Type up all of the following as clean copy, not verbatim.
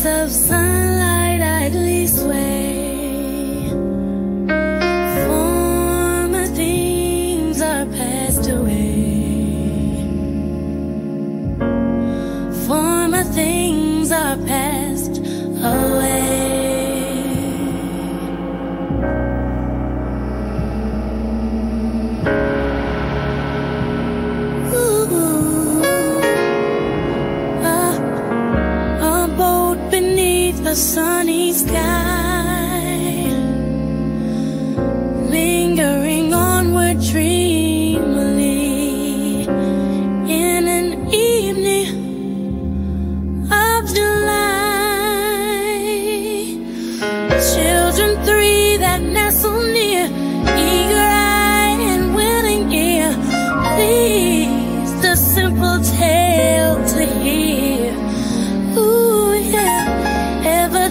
rays of sunlight idly sway. Former things are passed away. Former things are passed away. The sunny sky, lingering onward dreamily, in an evening of July. Children three that nestle near, eager eye and willing ear, pleased the simple tale to hear. Ooh, yeah.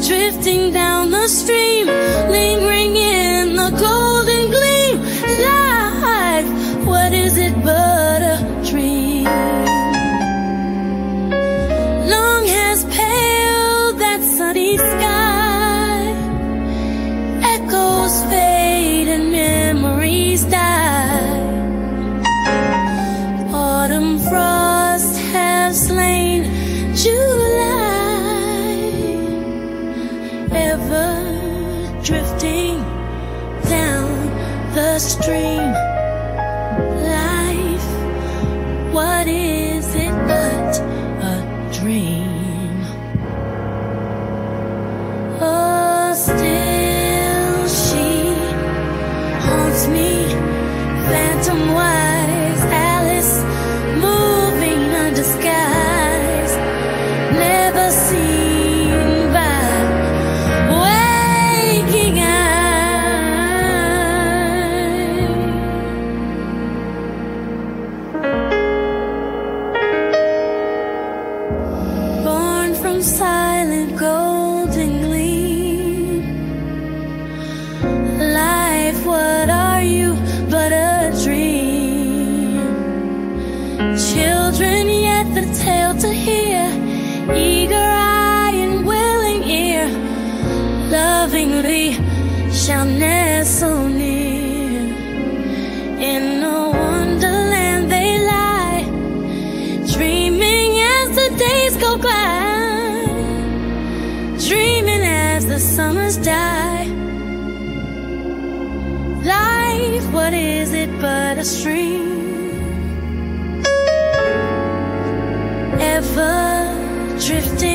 Drifting down the stream, lingering in the golden gleam. Life, what is it but a dream? Long has paled that sunny sky. Echoes fade and memories die. Autumn frosts have slain July. Ever drifting down the stream, life, what is it but a dream? Oh, still she haunts me, phantom-wise, Alice, moving under skies, never seen. Silent golden gleam, life, what are you but a dream? Children yet the tale to hear, eager eye and willing ear, lovingly shall nestle near. In a wonderland they lie, dreaming as the days go by, dreaming as the summers die. Life, what is it but a stream? Ever drifting.